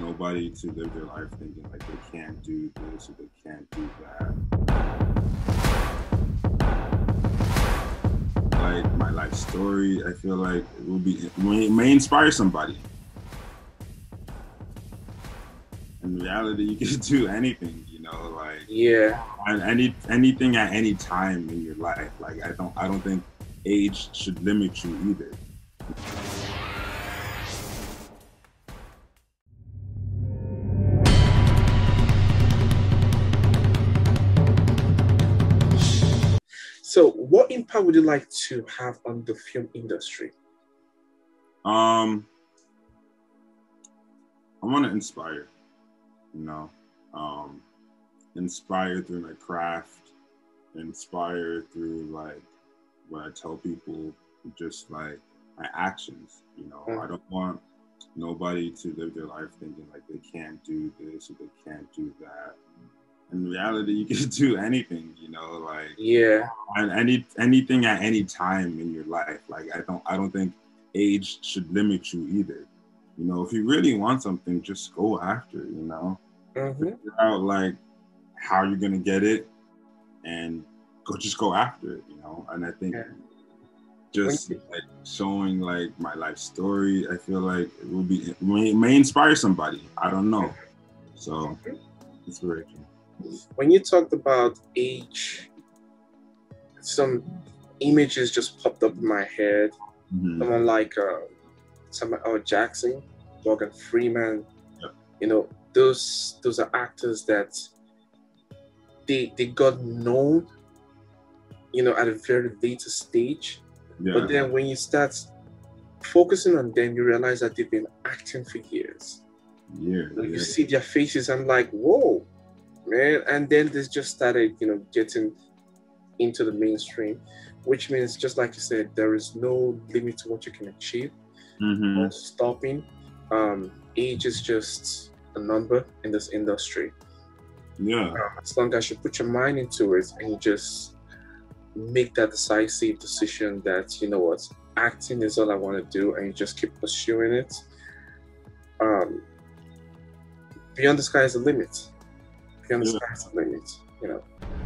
nobody to live their life thinking like they can't do this or they can't do that. Like my life story, I feel like it may inspire somebody. In reality, you can do anything, you know, like, yeah, anything at any time in your life. Like I don't think age should limit you either. So what impact would you like to have on the film industry? I want to inspire, you know, inspire through my craft, inspire through like what I tell people, just like my actions, you know. I don't want nobody to live their life thinking like they can't do this or they can't do that. In reality, you can do anything, you know, like, yeah, anything at any time in your life. Like I don't think age should limit you either. You know, if you really want something, just go after it, you know. Figure out like how you're gonna get it and just go after it, you know. And I think just like showing like my life story, I feel like it may inspire somebody. I don't know. So it's great. When you talked about age, some images just popped up in my head. Someone like Jackson, Morgan Freeman. You know, those are actors that they got known, you know, at a very later stage. But then when you start focusing on them, you realize that they've been acting for years. You see their faces, I'm like, whoa, man. And then this just started, you know, getting into the mainstream, which means, just like you said, there is no limit to what you can achieve. No stopping. Age is just a number in this industry. As long as you put your mind into it and you just make that decisive decision that, you know what, acting is all I want to do, and you just keep pursuing it, beyond the sky is the limit. Beyond the sky is the limit, you know.